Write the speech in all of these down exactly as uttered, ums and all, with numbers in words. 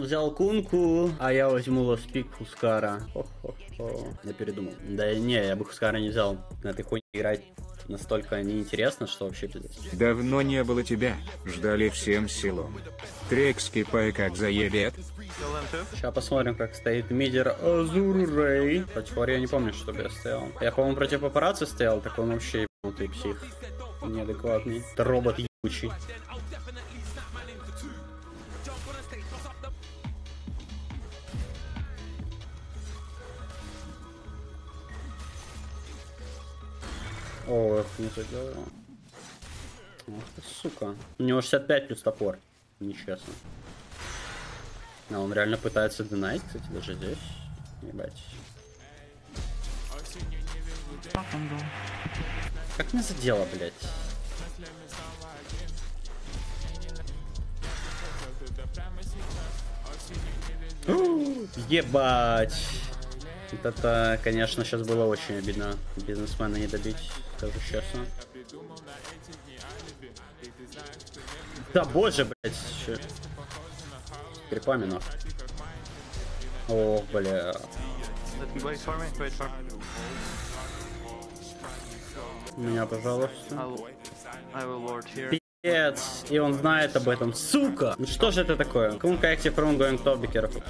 Он взял кунку, а я возьму лоспик Хускара. Хо-хо-хо. Я передумал. Да не, я бы Хускара не взял. На этой хуйне играть настолько неинтересно, что вообще пиздец. Давно не было тебя. Ждали всем силом. Трекский пай как заедет. Сейчас посмотрим, как стоит мидер Азурей. Против Ори я не помню, чтобы я стоял. Я, по-моему, против папарацци стоял, так он вообще ебанутый псих. Неадекватный. Это робот ебучий. Ох, не заговорил. Ох ты, сука. У него шестьдесят пять плюс топор. Нечестно. А он реально пытается динать, кстати, даже здесь. Ебать. Как меня задело, блядь? У-у-у, ебать. Вот это, конечно, сейчас было очень обидно. Бизнесмена не добить, скажу честно. Да боже, блядь, еще. Припоминал. О, бля. Меня, пожалуйста. Пи***ц. И он знает об этом. Сука! Ну что же это такое? Кунка active from going top, be careful.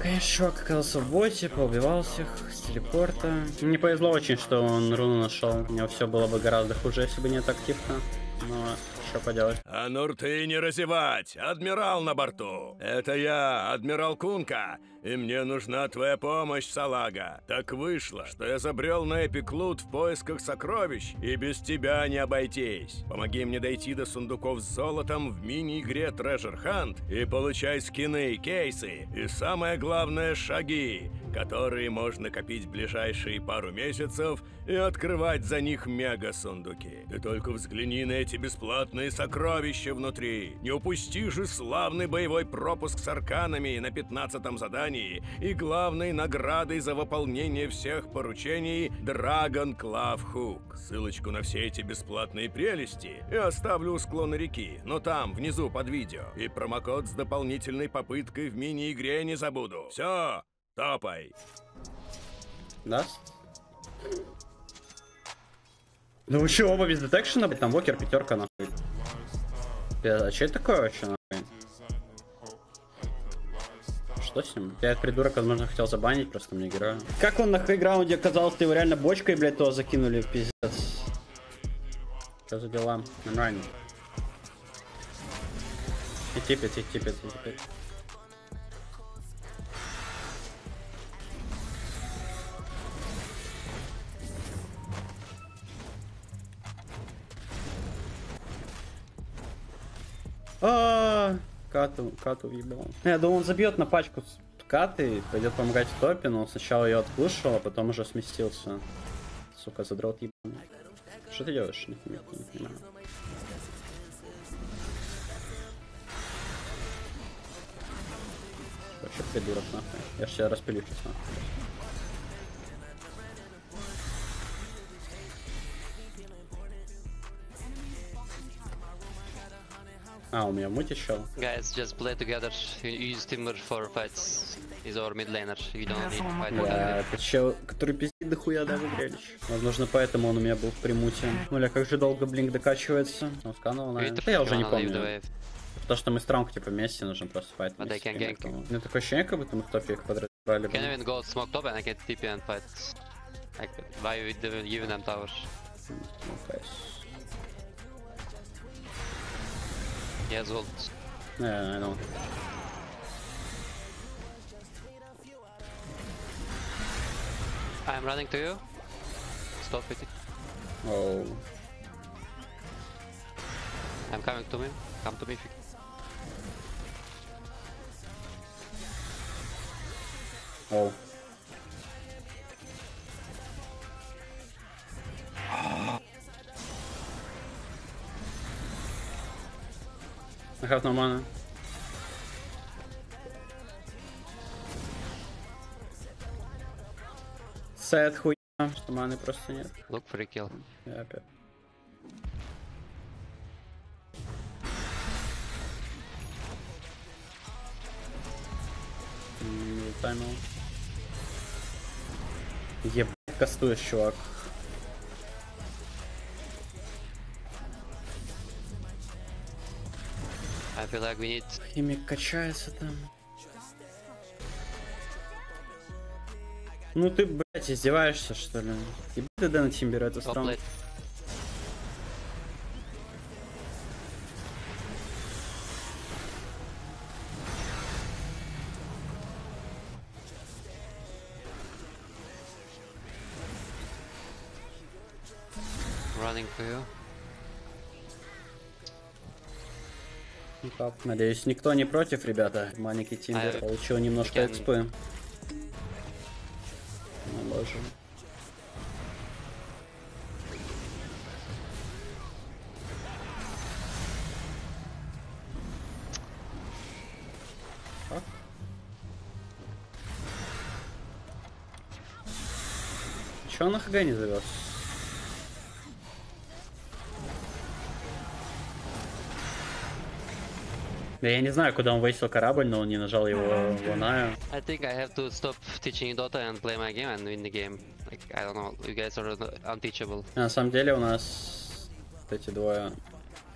Конечно, чувак оказался в боте, поубивал всех с телепорта. Не повезло очень, что он руну нашел. У него все было бы гораздо хуже, если бы не так активно. Но что поделать. А нурты не разевать! Адмирал на борту! Это я, адмирал Кунка, и мне нужна твоя помощь, салага. Так вышло, что я забрел на эпиклут в поисках сокровищ, и без тебя не обойтись. Помоги мне дойти до сундуков с золотом в мини-игре Treasure Hunt и получай скины, кейсы и, самое главное, шаги, которые можно копить в ближайшие пару месяцев и открывать за них мега-сундуки. Ты только взгляни на эти бесплатные сокровища внутри. Не упусти же славный боевой пропуск с арканами на пятнадцатом задании и главной наградой за выполнение всех поручений Dragon Claw Hook. Ссылочку на все эти бесплатные прелести я оставлю у склона реки, но там, внизу под видео. И промокод с дополнительной попыткой в мини-игре не забуду. Все, топай. Да? Ну вы че, оба без детекшена, блядь, там Вокер пятерка нахуй. А че это такое вообще нахуй? Что с ним? Я этот придурок, возможно, хотел забанить, просто мне героя. Как он на хайграунде оказался, его реально бочкой, блядь, то закинули, пиздец. Что за дела? Нормально. И типит, и типит, и типит. А-а-а, кату, кату ебал. Я думал, он забьет на пачку каты и пойдет помогать в топе, но сначала ее откушал, а потом уже сместился. Сука, задрот ебаный. Что ты делаешь? Нет, нет, не понимаю. Вообще придурок нахуй. Я ж тебя распилю сейчас нахуй. А, у меня муть еще. Guys, just play together. Use Timber for fights. He's our mid laner. You don't need to fight. Да, это чел, который пиздит дохуя, да, в зрелище. Возможно, поэтому он у меня был в примуте. Бля, как же долго Блинк докачивается. Он сканул, наверное. Да я уже не помню. Потому что мы с транку, типа, вместе нужно просто файт. У меня такое ощущение, как будто мы в топе их подразбрали. Can even go smoke top and I can T P and fight. Like, why we giving them towers? Yeah, yeah, I know. I'm running to you. Stop with it. Oh. I'm coming to me. Come to me. Oh. I have no mana. Сет хуйня, что маны просто нет. Look for a kill. Я опять. затаймил. Ебать, кастуешь, чувак. I feel like we need... Химик качается там. Ну ты, блять, издеваешься, что ли? Ебать тогда на Тимбере эту страну. Надеюсь, никто не против, ребята. Маленький Тимбер получил немножко экспы. Наложим. Чё он на ХГ не завез? Я не знаю, куда он высел корабль, но он не нажал его лунаю. I think I have to stop teaching Dota and play my game and win the game. Like, I don't know, you guys are unteachable. На самом деле у нас вот эти двое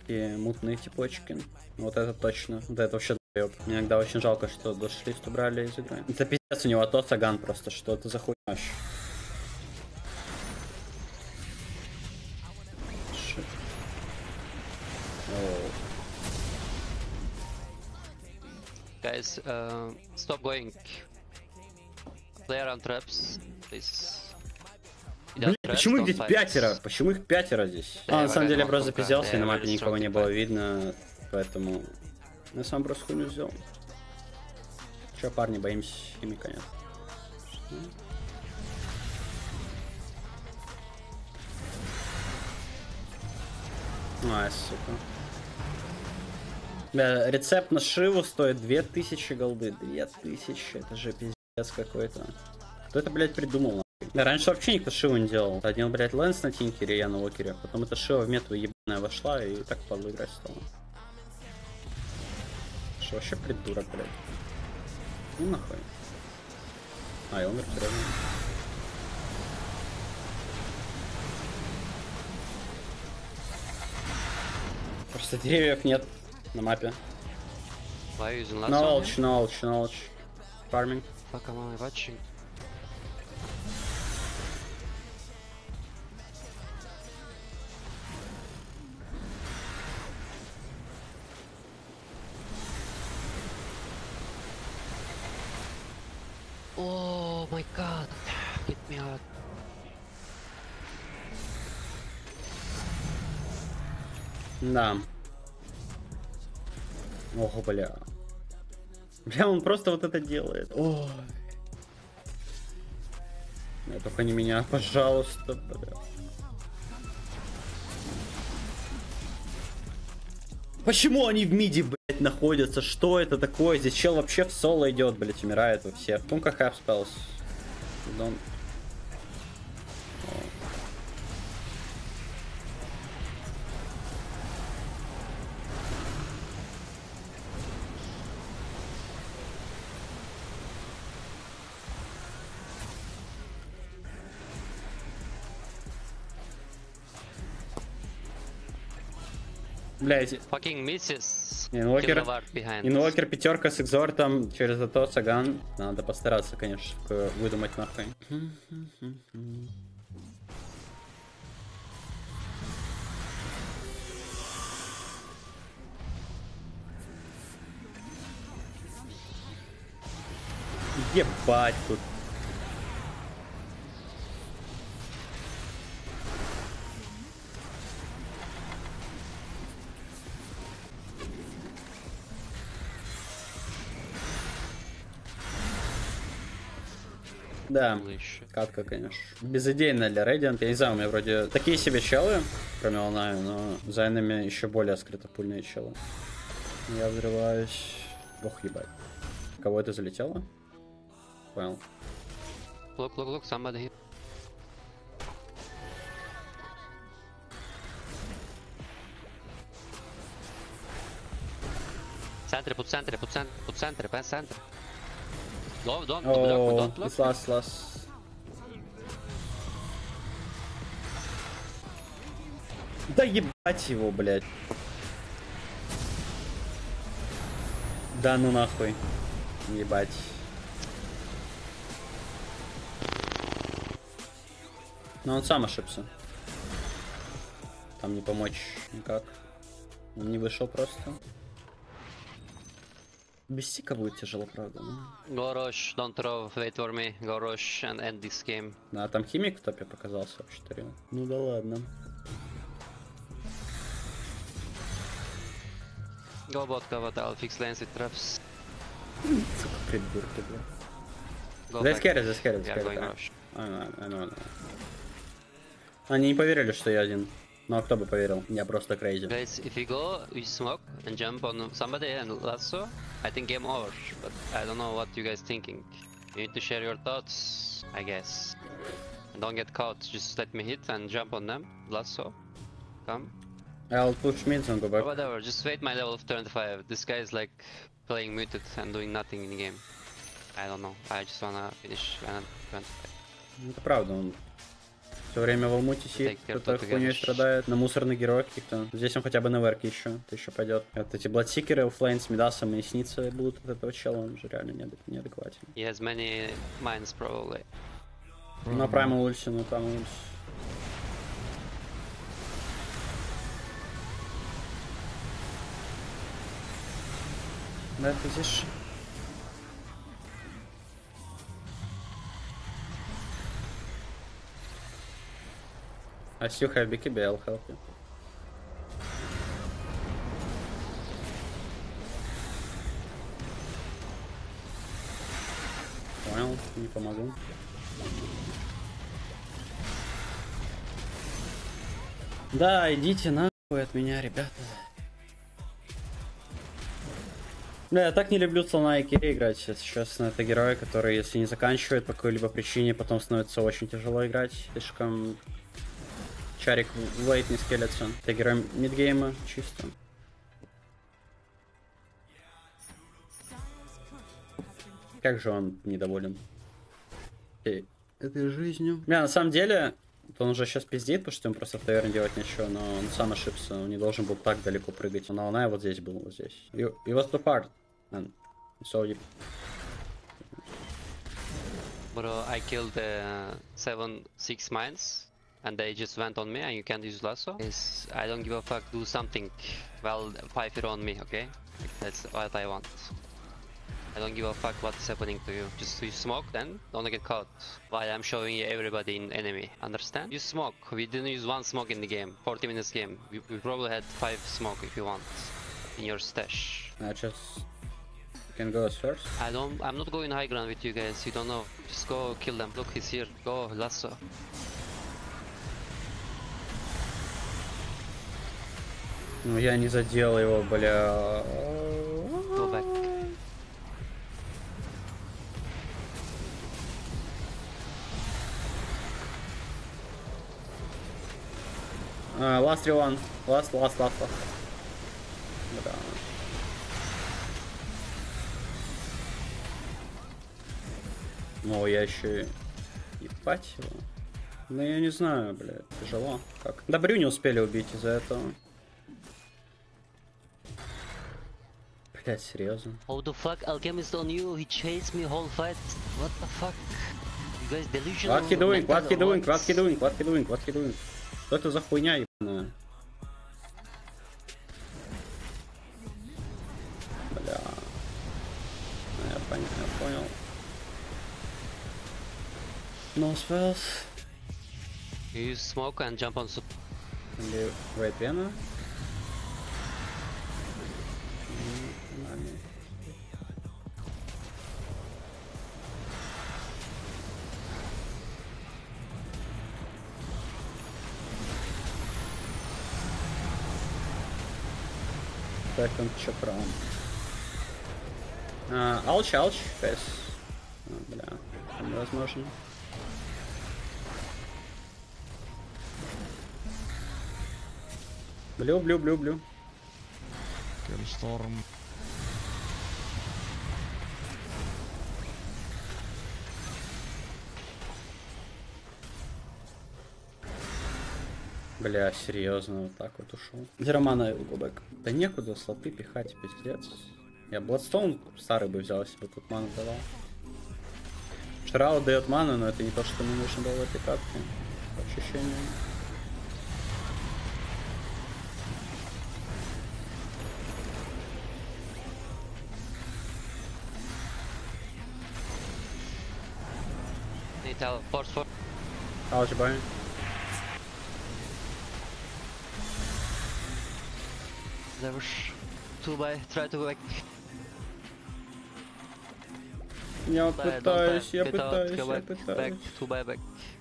такие мутные теплочки. Вот это точно. Да, это вообще доеб. Мне иногда очень жалко, что душлист убрали из игры. Это пиздец у него, а то Саган просто, что ты за хуйняешь. Guys, uh, stop going. Player on traps, please. Блин, почему их здесь пятеро? Почему их пятеро здесь? Yeah, а, на самом деле я просто запизялся, и на мапе никого не было видно, поэтому... Я сам просто хуйню взял. Че, парни, боимся ими, конечно. Ай, сука. Бля, рецепт на Шиву стоит две тысячи голды. две тысячи, это же пиздец какой-то. Кто это, блядь, придумал? Да, раньше вообще никто Шиву не делал. Один, блядь, Лэнс на Тинкере, я на Локере. Потом эта Шива в мету ебаная вошла и так падла играть стала. Что вообще придурок, блядь. Ну нахуй. А, я умер прямо. Просто деревьев нет. На мапе. Knowledge, knowledge, knowledge. Farming. Oh my god, hit me hard. Да. Ого, бля. Бля, он просто вот это делает. Ой. Только не меня, пожалуйста, бля. Почему они в миди, блядь, находятся? Что это такое? Здесь чел вообще в соло идет, блядь, умирает у всех. Пунка half spells. Don't... Блять. Инвокер пятерка с экзортом через зато Саган. Надо постараться, конечно, выдумать нахуй. Ебать тут. Да, катка, конечно. Безыдейно для Radiant. Я не знаю, у меня вроде такие себе челы, кроме Лунаю, но за инами еще более скрытопульные челы. Я взрываюсь. Ох, ебать. Кого это залетело? Понял. Look, look, look, somebody. В центре, по центре, по центре, по центре, по центре. Don't, don't, oh, don't look, don't look. It's last, last. Да ебать его, блядь. Да ну нахуй. Ебать. Но он сам ошибся. Там не помочь никак. Он не вышел просто. Без сика будет тяжело, правда. Go rush, don't throw, wait for me. Go rush and end this game. А там химик в топе показался вообще-то, реально. Ну да ладно. Go bot, go bot, I'll fix lanes with traps. Сука, придурки, бля. Здесь керри, здесь керри, здесь керри. Они не поверили, что я один. Ну а кто бы поверил? Я просто crazy. Guys, if we go, we smoke and jump on somebody and lasso, I think game over. But I don't know what you guys thinking. You need to share your thoughts, I guess. Don't get caught. Just let me hit and jump on them. Lasso, come. I'll push mid and go back. Whatever. Just wait my level of twenty-five. This guy is like playing muted and doing nothing in the game. I don't know. I just wanna finish twenty-five. Это правда, он. Все время в алмуте сидит, кто-то хуйней страдает, на мусорных героях каких-то. Здесь он хотя бы на верке еще, это еще пойдет. Вот эти бладсикеры, оффлейн с Мидасом и Сница будут от этого чела, он же реально неад... неадекватен. He has many mines, probably. На прайм ульси, на прайм ульси. Да, ты здесь? I still have B K B, I'll help you. Понял, не помогу. Да, идите нахуй от меня, ребята. Да, я так не люблю слона и керри играть, сейчас на это герои, которые если не заканчивают по какой-либо причине, потом становится очень тяжело играть, слишком... Чарик в лейт не скелется. Это герой мидгейма чисто. Как же он недоволен Эй. этой жизнью. Бля, на самом деле, он уже сейчас пиздит, потому что ему просто в таверне делать ничего, но он сам ошибся, он не должен был так далеко прыгать. Но она и вот здесь был, вот здесь. You, you was too far. So you... Bro, I killed uh, seven, six mines. And they just went on me, and you can't use lasso. Yes, I don't give a fuck. Do something. Well, five here on me, okay? That's what I want. I don't give a fuck what's happening to you. Just you smoke, then don't get caught. While I'm showing you everybody in enemy, understand? You smoke. We didn't use one smoke in the game. forty minutes game. We, we probably had five smoke if you want in your stash. I just can go first. I don't. I'm not going high ground with you guys. You don't know. Just go kill them. Look, he's here. Go lasso. Ну я не задел его, бля. Uh, last one, last, last, last, last. Да. Ну я еще ебать его. Ну я не знаю, бля, тяжело. Как? Добрю не успели убить из-за этого. Блять, серьезно. How the fuck alchemist on you? He chased me whole fight. What the fuck? You guys delusional. What he doing? What he doing? What he doing? What he doing? What he doing? Что это за хуйня ебаная? Бля. Я понял, я понял. No spells. You smoke and jump on sub. Wait, Вена. Так он чапром. Алч, алч, фейс. Бля, невозможно. Блю, блю, блю, блю. Кемсторм. Бля, серьезно, вот так вот ушел. Дермана и Лгобэк. Да некуда слоты пихать, пиздец. Я Бладстоун старый бы взял, если бы тут ману давал. Шрау дает ману, но это не то, что мне нужно было в этой катке. Ощущение. Форс, форс. Алжибай. There was two by, try to go back. Я пытаюсь, я пытаюсь, я пытаюсь. You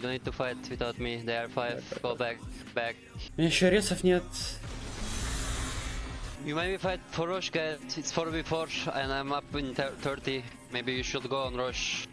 don't need to fight without me. They are five. Go back, back. У меня еще ресов нет. You maybe fight for Rosh, guys. It's four v four and I'm up in thirty. Maybe you should go on Rosh.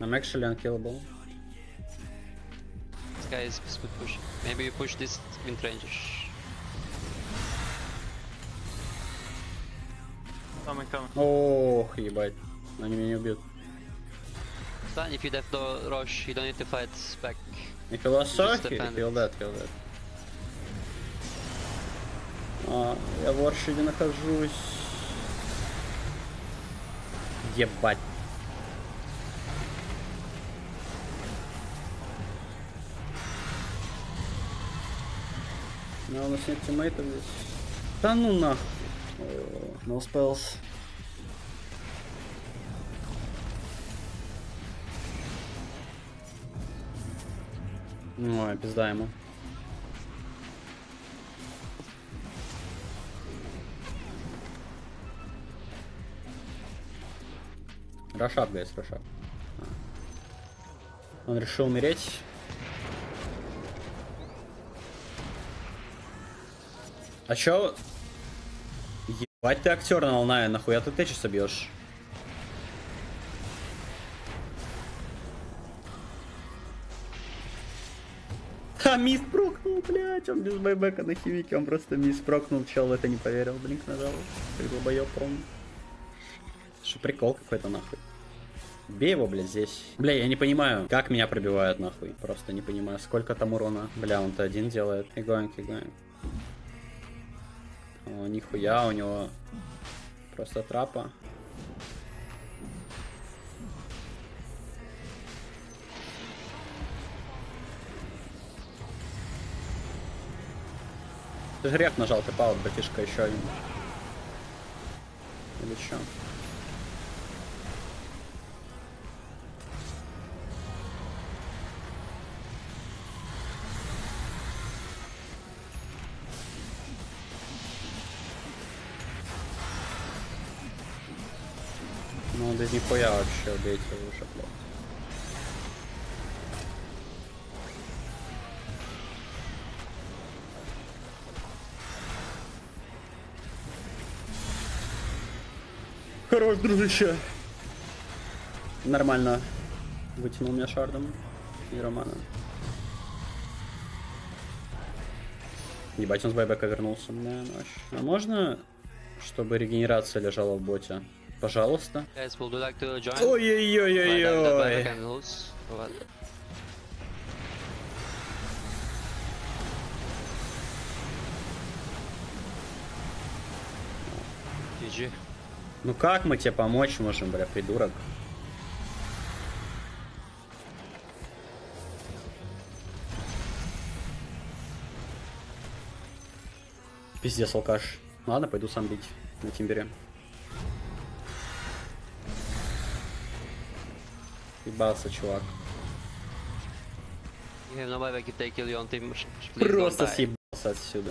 I'm actually unkillable. This guy is good push. Maybe you push this wind ranger. Coming, coming. Oh, ебать. Они меня не убьют. Stan, if you death the rush, you don't need to fight back. If you lost Sock, kill that, kill that. А, я в Оршиде нахожусь. Ебать. Но у нас нет тиммейтов здесь. Да ну нахуй. No spells. Ой, пизда ему. Рашап, гайс, рашап. Он решил умереть. А чё? Ебать ты актер на волна, нахуя ты течи собьешь? Ха, мисс прокнул, блядь, он без байбека на химике, он просто мисс прокнул, чел в это не поверил, блинк нажал. Ты глубоёб, по-моему. Что прикол какой-то, нахуй. Бей его, блядь, здесь. Бля, я не понимаю, как меня пробивают, нахуй. Просто не понимаю, сколько там урона. Бля, он-то один делает. И гонки, гонки. О, нихуя, у него просто трапа. Ты же реф нажал, ты паут, братишка, еще один. Или что? Ну, да нихуя вообще, убейте его уже, блядь. Хорош, дружище. Нормально. Вытянул меня шардом и Романа. Ебать, он с байбека вернулся. Мне ночь. А можно, чтобы регенерация лежала в боте? Пожалуйста. Ой-ой-ой-ой-ой. Ну как мы тебе помочь можем, бля, придурок? Пиздец, алкаш. Ладно, пойду сам бить на Тимбере. Ебался, чувак. Просто съебался отсюда.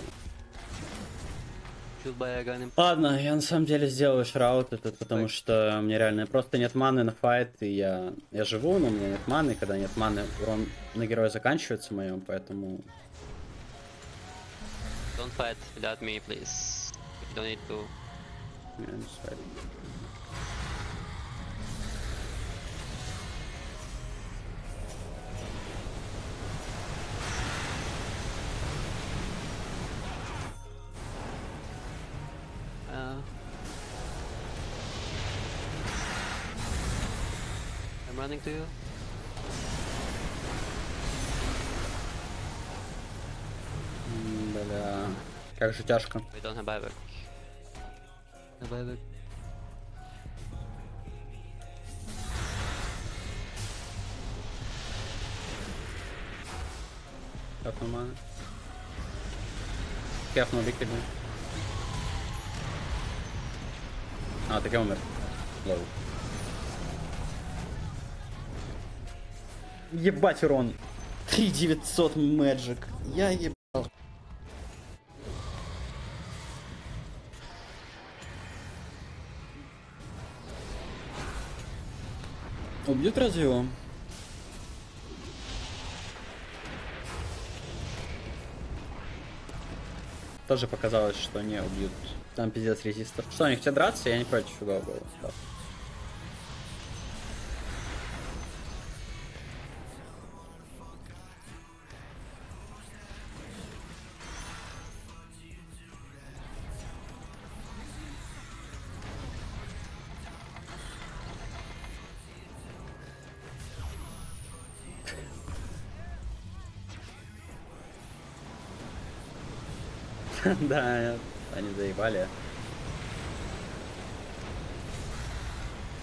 Ладно, я на самом деле сделаю шраут этот, потому что мне реально просто нет маны на файт, и я, я живу, но у меня нет маны, когда нет маны, урон на героя заканчивается моем, поэтому... Don't fight without me, please. You don't need to. Running to you. Mm. Бля, как же тяжко. We don't have buyback. No buyback. Так, ну мана. Кефнул виктор. А, так я умер. Лоу. Ебать урон. три тысячи девятьсот мэджик. Я ебал. Убьют разве его? Тоже показалось, что не убьют. Там пиздец резистор. Что, они хотят драться? Я не против его был. Да. Да, они заебали.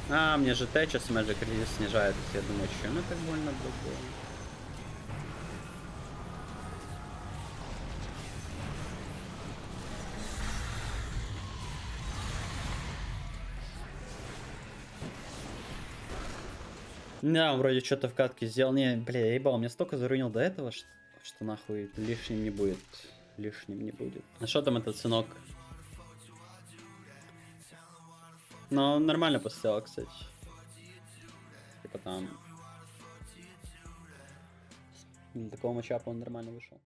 А, мне же Т сейчас Magic Resist снижает. Я думаю, чем это больно было. Да, вроде что-то в катке сделал. Не, бля, я ебал, мне столько заруинил до этого, что, что нахуй лишним не будет. Лишним не будет. А что там этот сынок? Но он нормально поставил, кстати. Типа там. Такого матчапа он нормально вышел.